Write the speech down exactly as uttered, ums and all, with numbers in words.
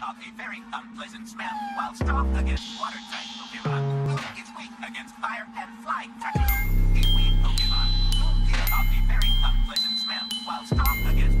let off a very unpleasant smell while strong against watertight Pokemon. It's weak against fire and flying touch. A weak Pokemon. Let off a very unpleasant smell while strong against